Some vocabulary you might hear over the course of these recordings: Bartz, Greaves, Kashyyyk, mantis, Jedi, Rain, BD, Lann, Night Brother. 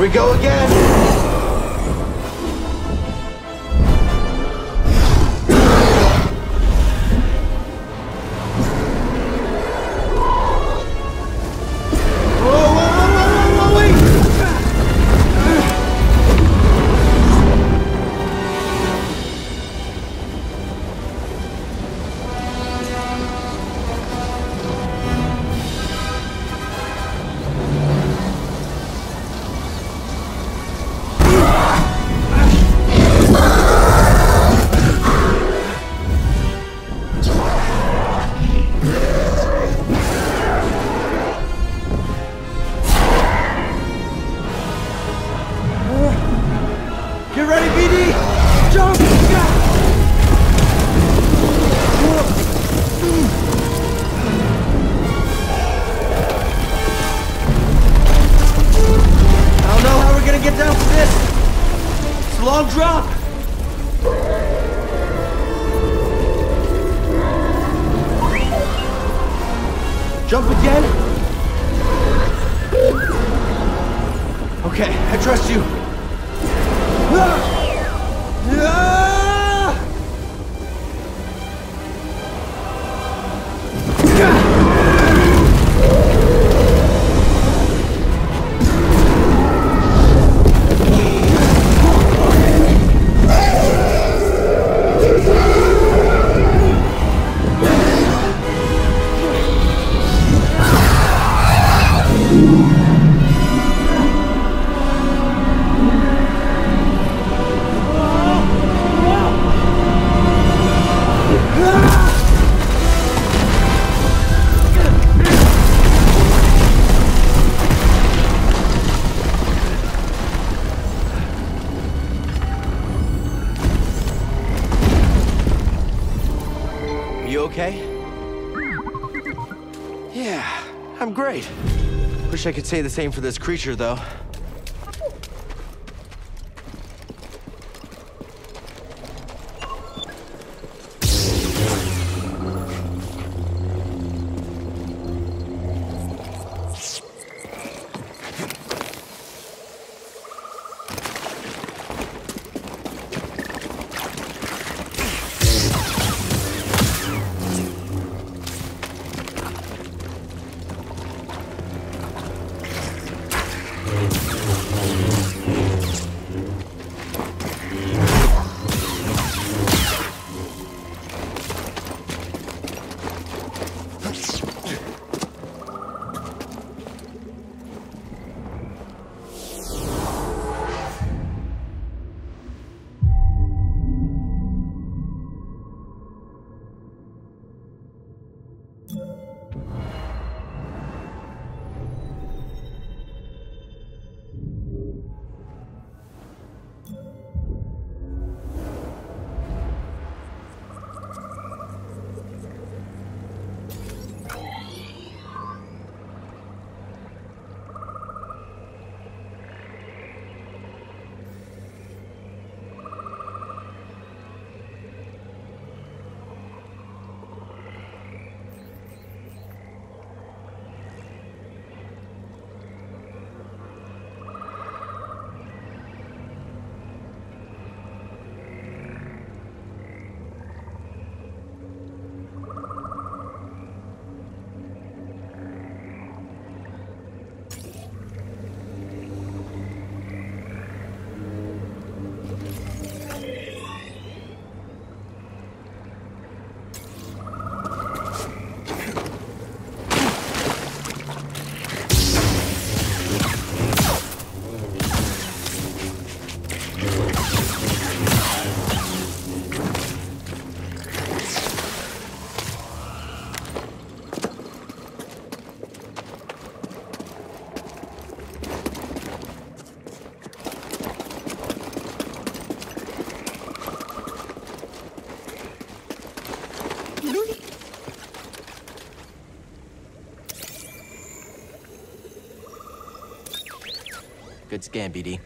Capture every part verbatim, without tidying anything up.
we go again! Wish I could say the same for this creature, though. Good scan, B D.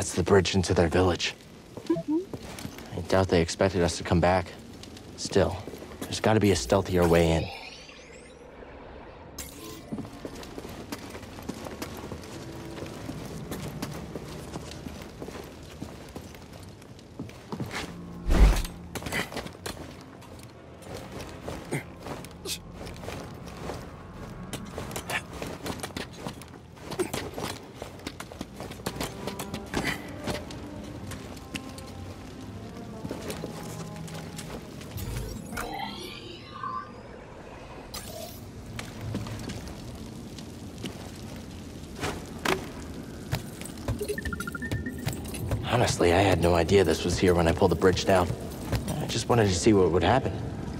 That's the bridge into their village. Mm-hmm. I doubt they expected us to come back. Still, there's got to be a stealthier way in. Honestly, I had no idea this was here when I pulled the bridge down. I just wanted to see what would happen.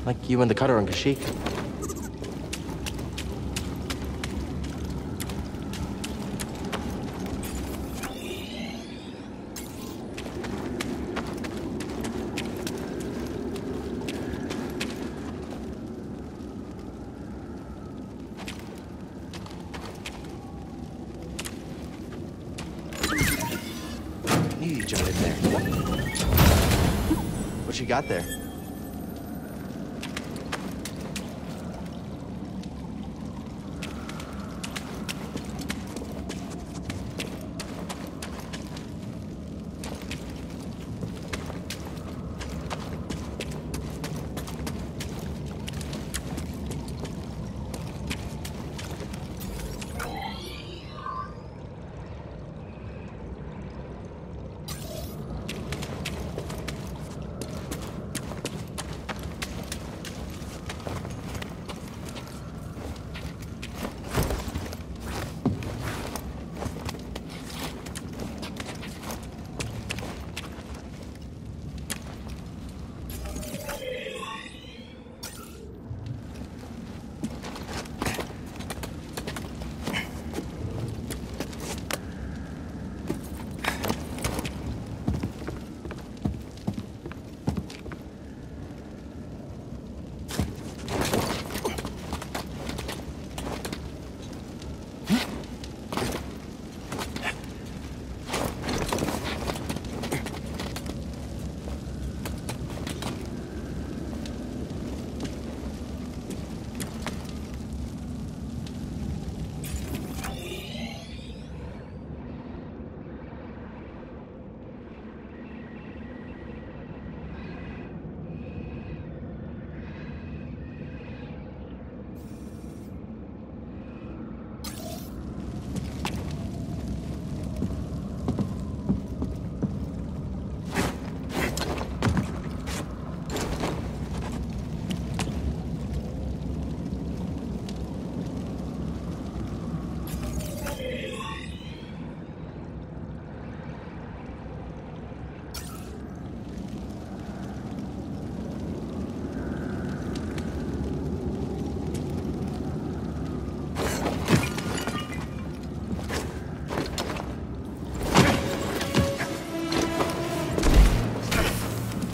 Like you and the cutter on Kashyyyk. Got there.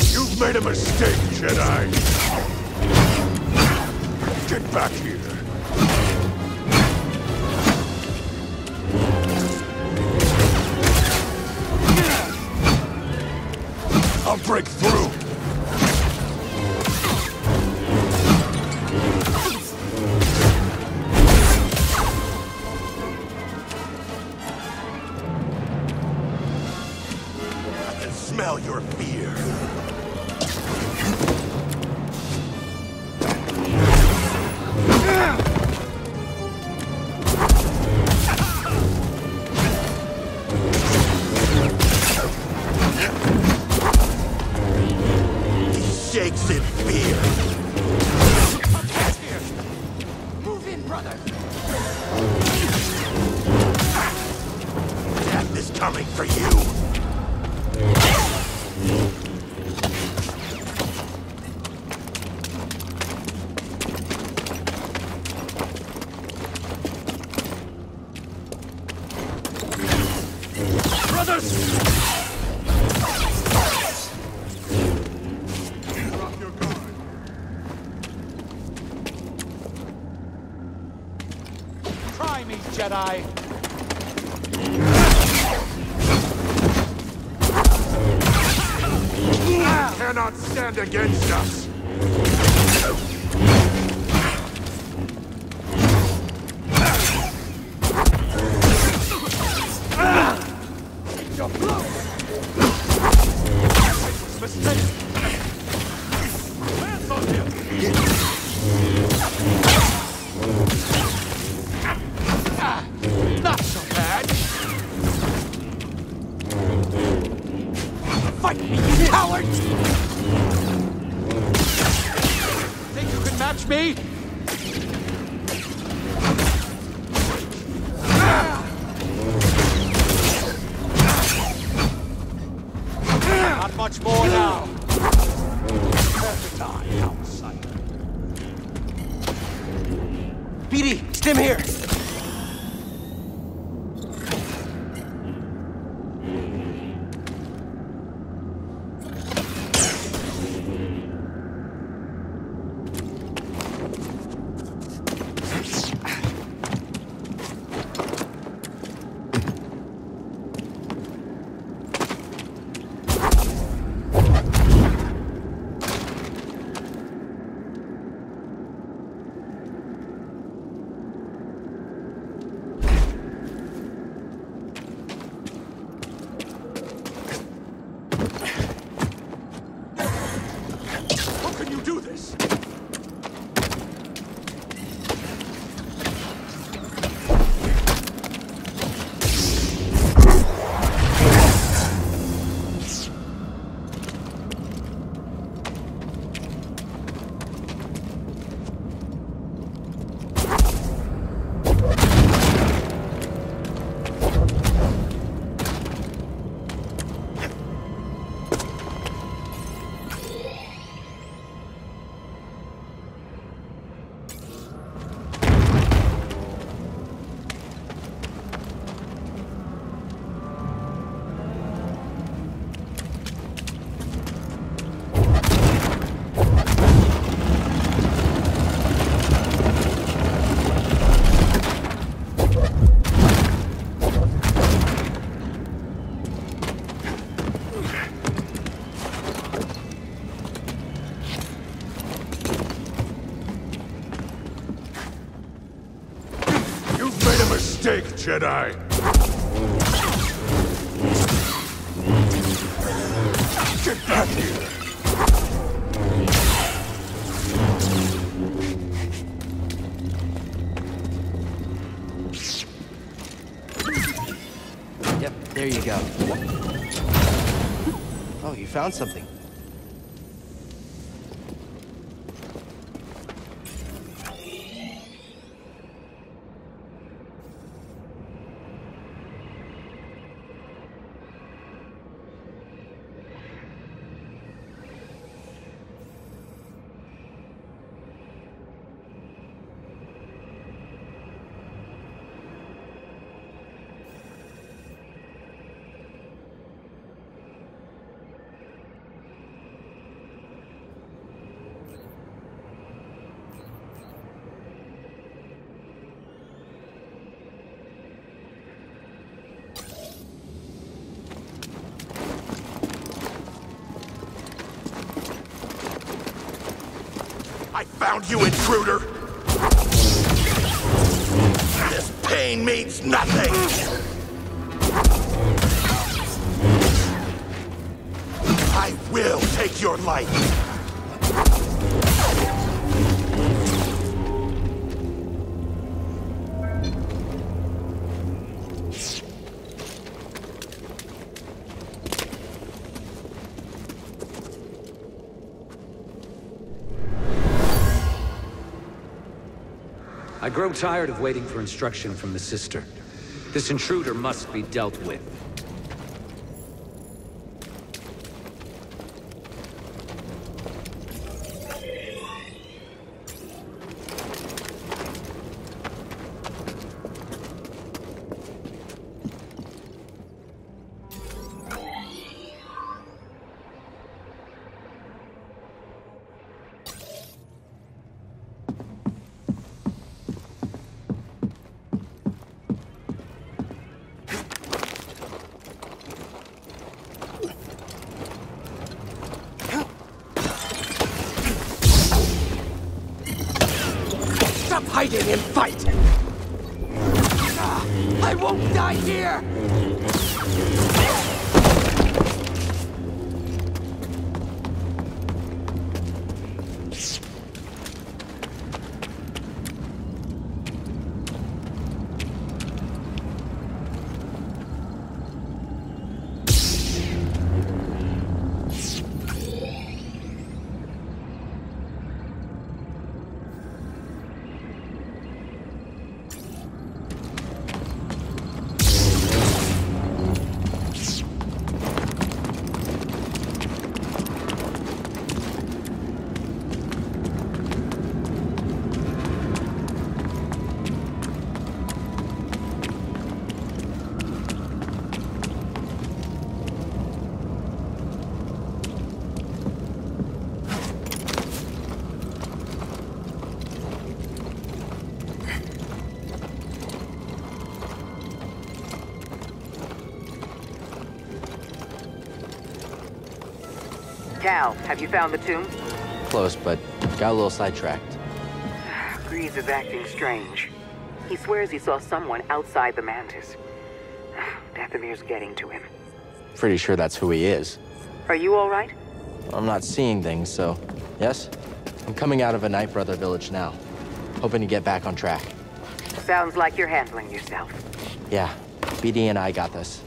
You made a mistake, Jedi. Get back here. I'll break through. I can smell your fear. Try me, Jedi. cannot stand against us. Jedi. Get back here! Yep, there you go. Oh, you found something. You intruder! This pain means nothing! I will take your life! I grow tired of waiting for instruction from the sister. This intruder must be dealt with. hiding and fight! I won't die here! Cal, have you found the tomb? Close, but got a little sidetracked. Greaves is acting strange. He swears he saw someone outside the mantis. Dathomir's getting to him. Pretty sure that's who he is. Are you all right? I'm not seeing things, so... Yes? I'm coming out of a Night Brother village now. Hoping to get back on track. Sounds like you're handling yourself. Yeah. B D and I got this.